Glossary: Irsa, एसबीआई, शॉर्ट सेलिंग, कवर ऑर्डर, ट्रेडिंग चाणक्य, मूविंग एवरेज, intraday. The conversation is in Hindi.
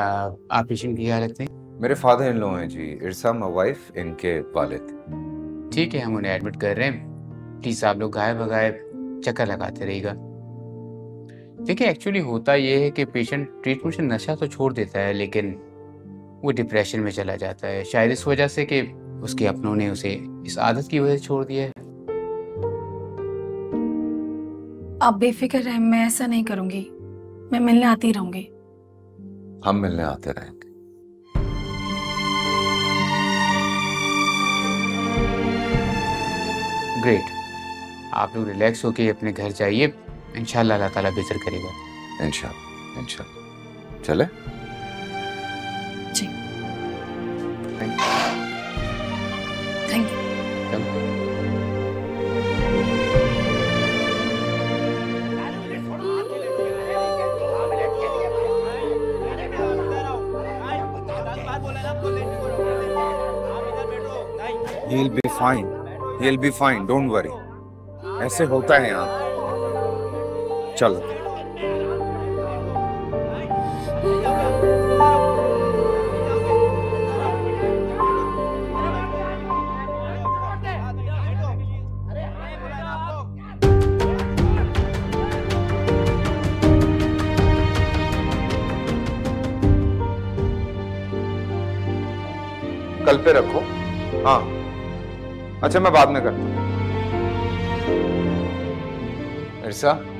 आप पेशेंट की हालत में? मेरे फादर इन लॉ हैं जी, इरसा माय वाइफ, इनके वालिद। ठीक है, हम उन्हें एडमिट कर रहे हैं। प्लीज आप लोग गायब बगायब चक्कर लगाते रहिएगा। देखिए, एक्चुअली होता यह है कि पेशेंट ट्रीटमेंट से नशा तो छोड़ देता है, लेकिन वो डिप्रेशन में चला जाता है, शायद इस वजह से कि उसके अपनों ने उसे इस आदत की वजह से छोड़ दिया है। आप बेफिक्र रहें, मैं ऐसा नहीं करूंगी। मैं मिलने आती रहूंगी। हम मिलने आते रहेंगे। ग्रेट, आप लोग रिलैक्स होके अपने घर जाइए। इंशाल्लाह अल्लाह ताला बेहतर करेगा। इंशाल्लाह इंशाल्लाह। चले जी। Thank you. He'll be fine. He'll be fine. Don't worry. ऐसे होता है यहाँ। चलो। कल पे रखो। हाँ अच्छा, मैं बाद में करता हूँ। इरसा।